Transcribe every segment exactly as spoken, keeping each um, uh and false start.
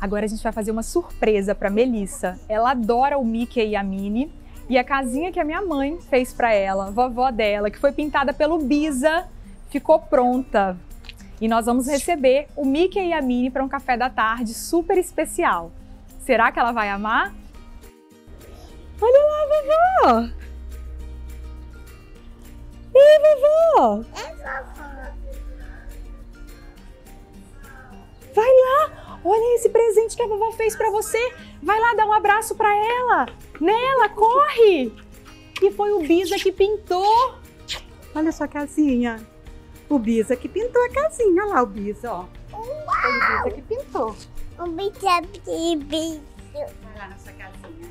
Agora a gente vai fazer uma surpresa para Melissa. Ela adora o Mickey e a Minnie. E a casinha que a minha mãe fez para ela, a vovó dela, que foi pintada pelo Bisa, ficou pronta. E nós vamos receber o Mickey e a Minnie para um café da tarde super especial. Será que ela vai amar? Olha lá, vovó! Ei, vovó! É, vovó! Vai lá! Olha esse presente que a vovó fez pra você! Vai lá dar um abraço pra ela! Nela, corre! E foi o Bisa que pintou! Olha só a casinha! O Bisa que pintou a casinha! Olha lá o Bisa, ó! Uau! Foi o Bisa que pintou! O Bisa que pintou! Vai lá na sua casinha!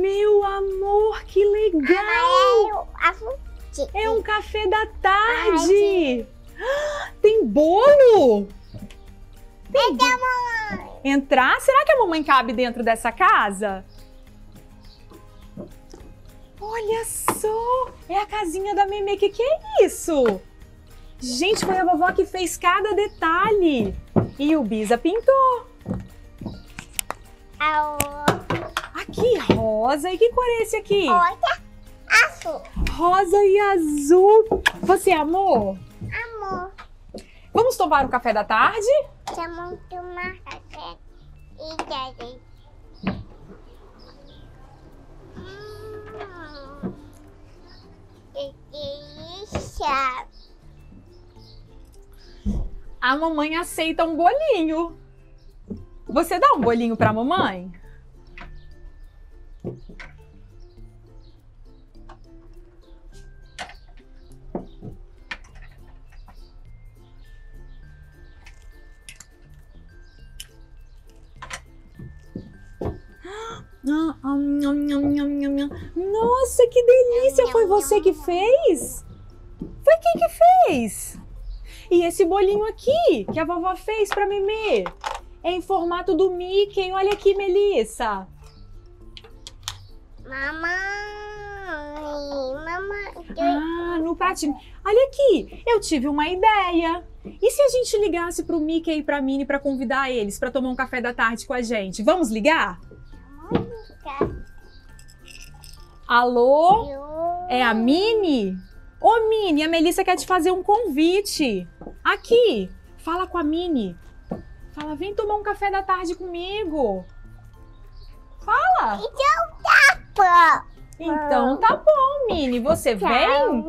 Meu amor, que legal! É um café da tarde! Tem bolo! Tem bolo! Entrar? Será que a mamãe cabe dentro dessa casa? Olha só! É a casinha da Meme. Que que é isso? Gente, foi a vovó que fez cada detalhe! E o Bisa pintou! Que rosa! E que cor é esse aqui? Rosa, azul. Rosa e azul. Você amou? Amor. Vamos tomar o café da tarde? Vamos tomar café e tarde. Hum, que delícia! A mamãe aceita um bolinho. Você dá um bolinho para a mamãe? Nossa, que delícia! Foi você que fez? Foi quem que fez? E esse bolinho aqui que a vovó fez pra Meme é em formato do Mickey. Olha aqui, Melissa. Mamãe, mamãe. Ah, no pratinho. Olha aqui, eu tive uma ideia. E se a gente ligasse pro Mickey e pra Minnie pra convidar eles pra tomar um café da tarde com a gente? Vamos ligar? Vamos ligar. Alô? Eu... É a Minnie? Ô, Minnie, a Melissa quer te fazer um convite. Aqui, fala com a Minnie. Fala, vem tomar um café da tarde comigo. Fala. Então tá bom. Então tá bom, Minnie. Você vem? Tchau,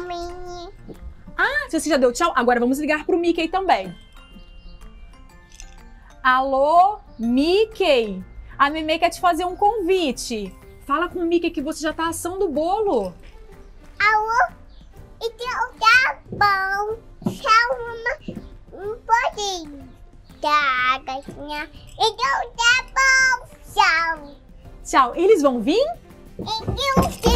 Minnie. Ah, você já deu tchau? Agora vamos ligar pro Mickey também. Alô, Mickey. A Meme quer te fazer um convite. Fala com o Mickey que você já tá assando o bolo. Alô? Então tá bom. Tchau, mamãe. Um bolinho. Tá, gatinha. Então tá bom. Tchau. Tchau. Eles vão vir? Então sim.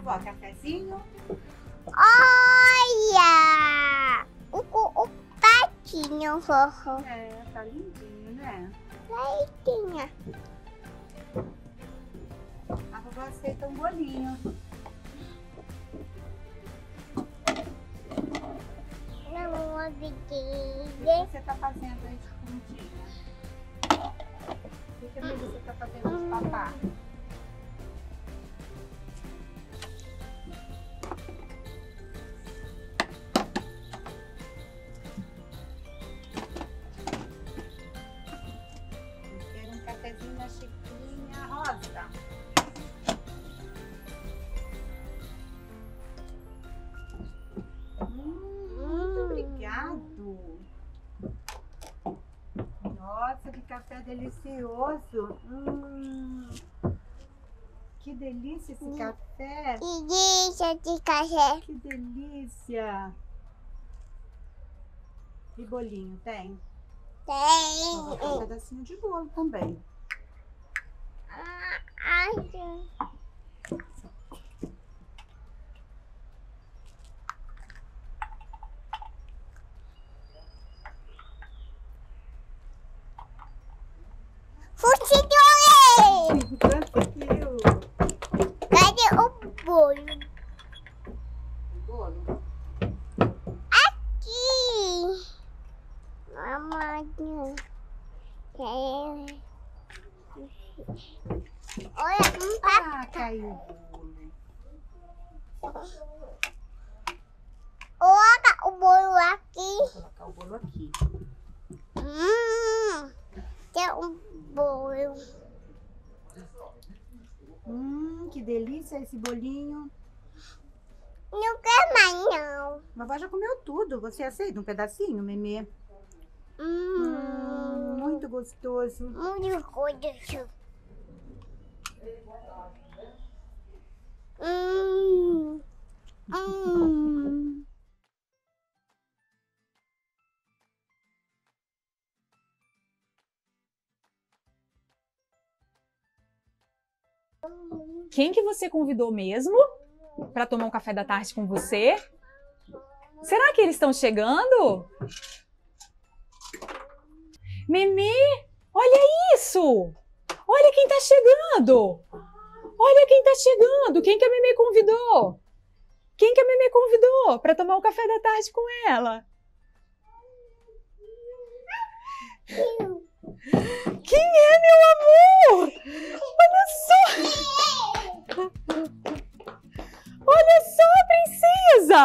vovó? Cafezinho? Olha! O, o, o patinho, vovó. É, tá lindinho, né? Leitinha. A vovó aceita um bolinho. Não, amiguinha. O que você tá fazendo aí de fundinha? O que a Melissa tá fazendo de papá? Nossa, que café delicioso! Hum, que delícia esse café! Que delícia de café! Que delícia! E bolinho, tem? Tem! Vou botar um pedacinho de bolo também. Ai, gente! Cadê o bolo? O bolo? Aqui! Mamãe. Olha, um pato. Ah, caiu. Olha o bolo aqui. Vou colocar o bolo aqui. Hum, tem um bolo. Hum, que delícia esse bolinho. Não quer mais, não. A vovó já comeu tudo. Você aceita um pedacinho, Mimê? Hum, hum, muito gostoso. Muito gostoso. Hum, hum. Quem que você convidou mesmo para tomar um café da tarde com você? Será que eles estão chegando? Mimê, olha isso! Olha quem tá chegando! Olha quem tá chegando! Quem que a Mimê convidou? Quem que a Mimê convidou para tomar um café da tarde com ela? Quem é, meu amor? Olha só! Olha só, princesa!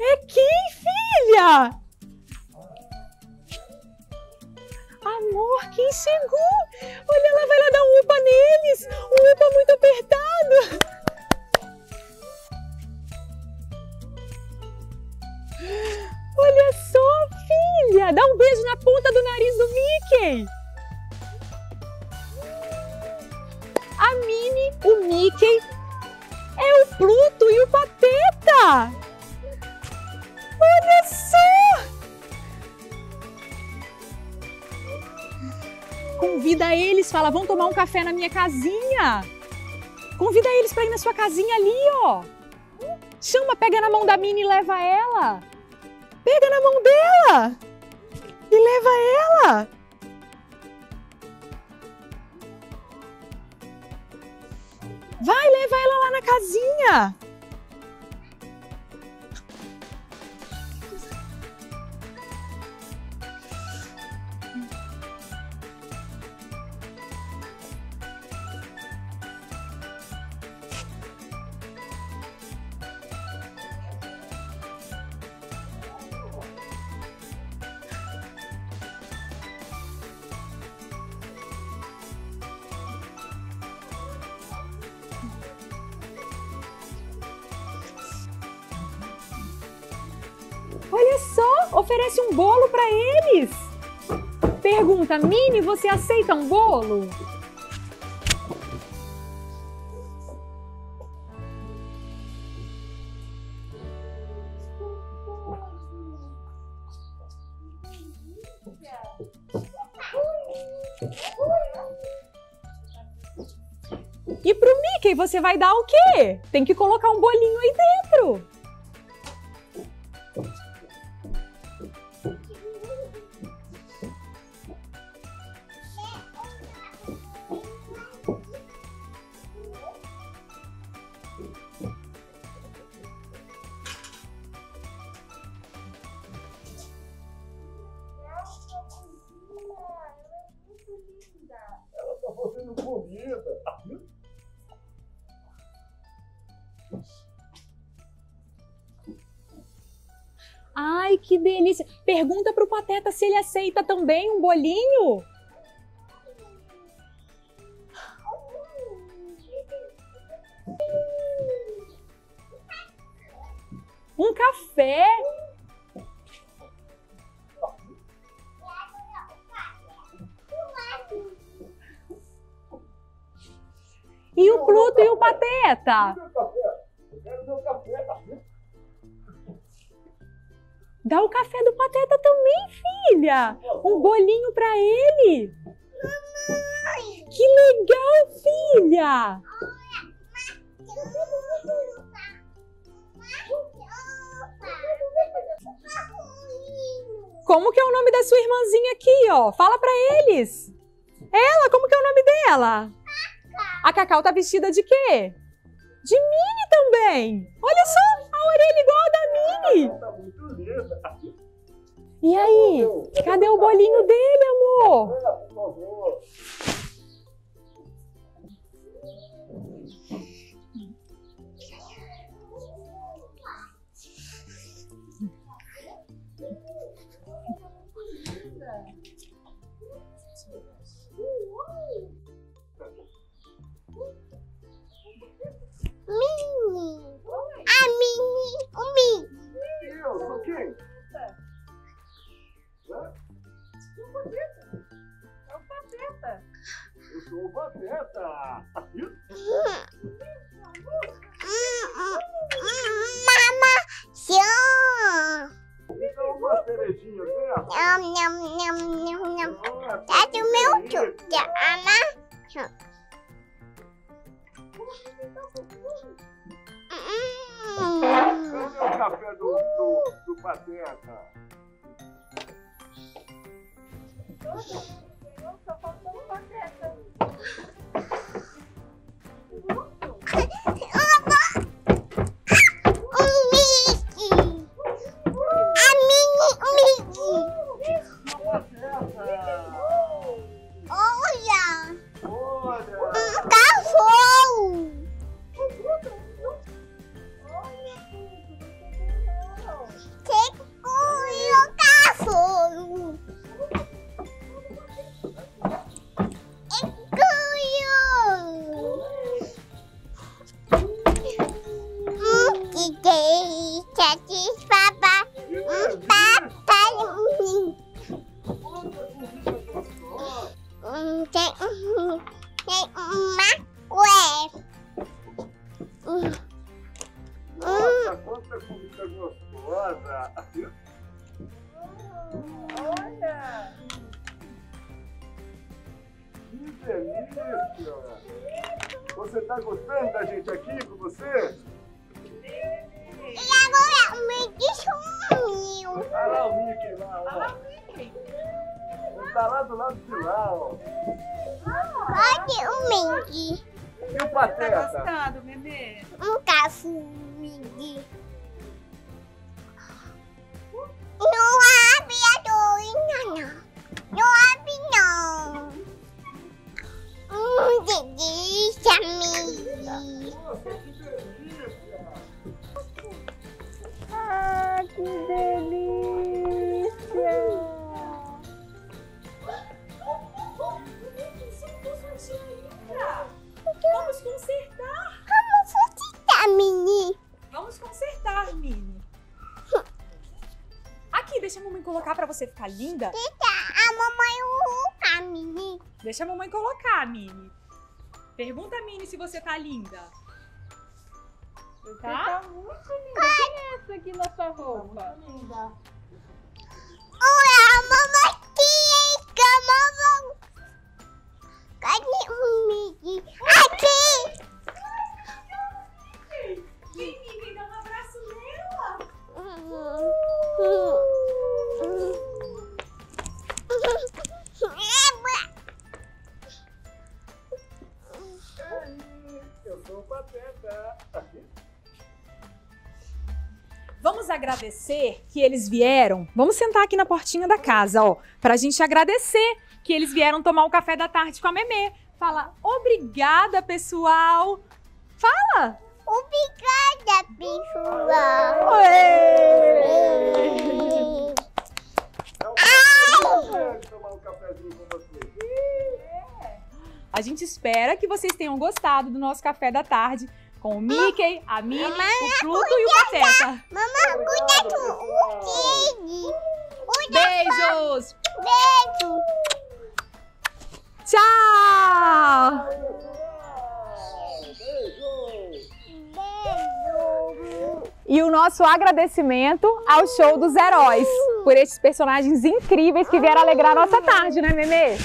É quem, filha? Amor, quem chegou? Olha, ela vai lá dar um upa neles! Um upa muito apertado! Olha só, filha! Dá um beijo na ponta do nariz do Mickey! A Minnie, o Mickey, é o Pluto e o Pateta! Olha só! Convida eles, fala, vão tomar um café na minha casinha! Convida eles para ir na sua casinha ali, ó! Chama, pega na mão da Minnie e leva ela! Pega na mão dela e leva ela. Vai, leva ela lá na casinha. Olha só, oferece um bolo para eles. Pergunta, Minnie, você aceita um bolo? E pro Mickey? Mickey, você vai dar o quê? Tem que colocar um bolinho aí dentro. Ai, que delícia! Pergunta pro Pateta se ele aceita também um bolinho. Um café. E o Pluto e o Pateta? Eu quero meu café, tá vendo? Dá o café do Pateta também, filha! Um bolinho pra ele! Mamãe! Que legal, filha! Como que é o nome da sua irmãzinha aqui, ó? Fala pra eles! Ela, como que é o nome dela? A Cacau tá vestida de quê? De Minnie também! Olha só, a orelha igual a da Minnie! E aí? Cadê o bolinho dele, amor? Minnie! A Minnie! O Minnie! O Pateta! Mama! Me dá uma cerejinha, né? É do meu tio, da Ana. Cadê o café do, do, do Pateta? Só faltou o Pateta. Você tá gostando da gente aqui com você? E agora o Mickey sumiu. Olha lá o Mickey lá. Olha lá o Mickey. Ele tá lá do lado de lá, ó. Olha o Mickey. E o Pateta? Você tá gostando, bebê? Um café, Mickey. Não abre a dorinha, não. Não abre, não. Hum, delícia, amiga. Nossa, que delícia. Ah, que delícia. Vamos consertar. Vamos consertar, Minnie. Vamos consertar, Minnie. Aqui, deixa a mamãe colocar pra você ficar linda. A mamãe colocar, Minnie. Deixa a mamãe colocar, Minnie. Pergunta, Minnie, se você tá linda. Você tá, tá muito linda. Ai. Quem é essa aqui na sua roupa? Tá muito linda. Olha, a mamãe aqui, a mamãe. Cadê o Mickey? Aqui! agradecer que eles vieram. Vamos sentar aqui na portinha da casa, ó, pra gente agradecer que eles vieram tomar o café da tarde com a Memê. Fala, obrigada, pessoal. Fala. Obrigada, pessoal. Oi. A gente espera que vocês tenham gostado do nosso café da tarde com o Mickey, a Minnie, o Pluto e o Pateta. Mamãe, cuida do Mickey. Beijos. Beijo. Tchau. E o nosso agradecimento ao Show dos Heróis por esses personagens incríveis que vieram alegrar a nossa tarde, né, Memê?